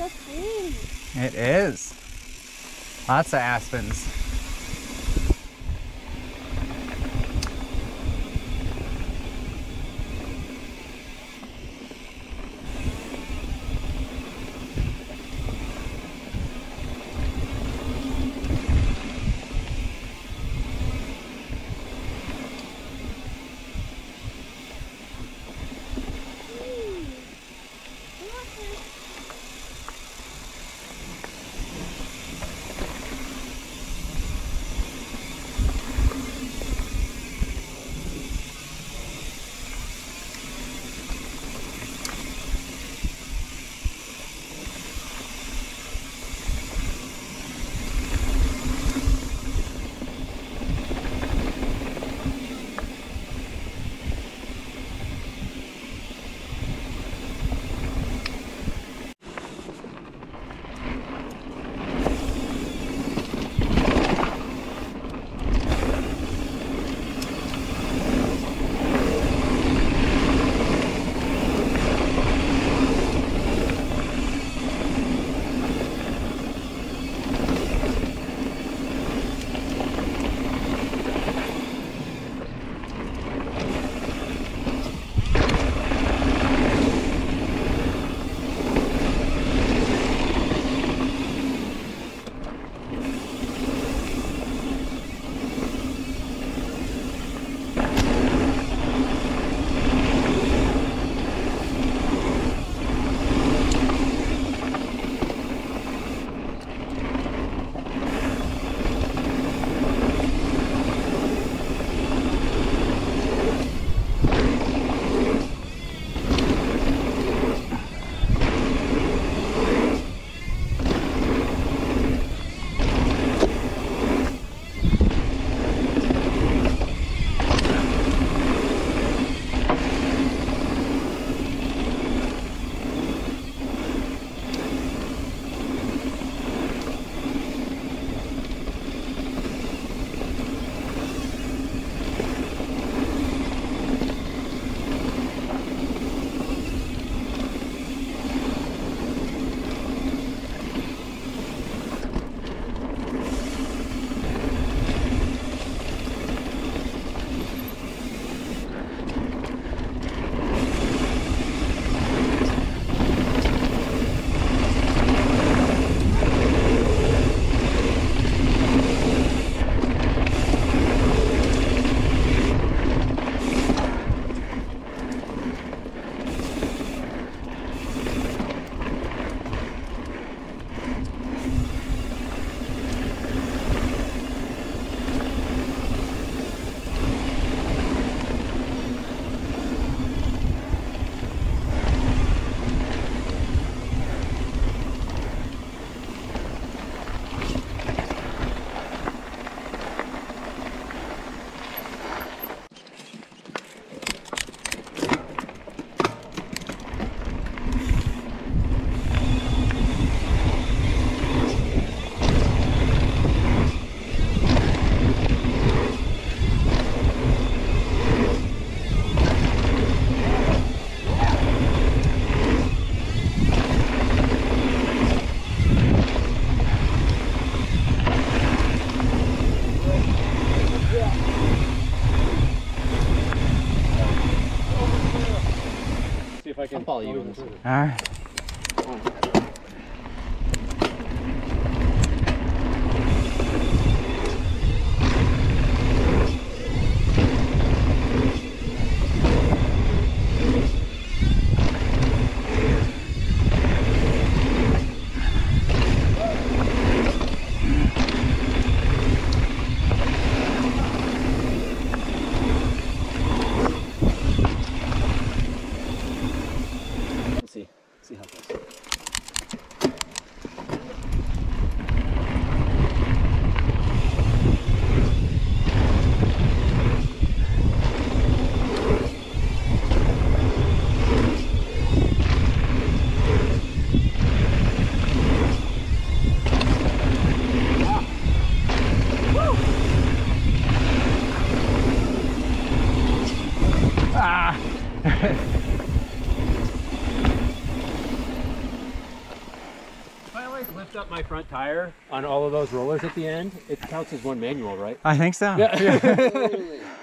so pretty. It is. Lots of aspens. I'll follow you in this. Alright. scuffed up my front tire on all of those rollers at the end, it counts as one manual, right? I think so. Yeah.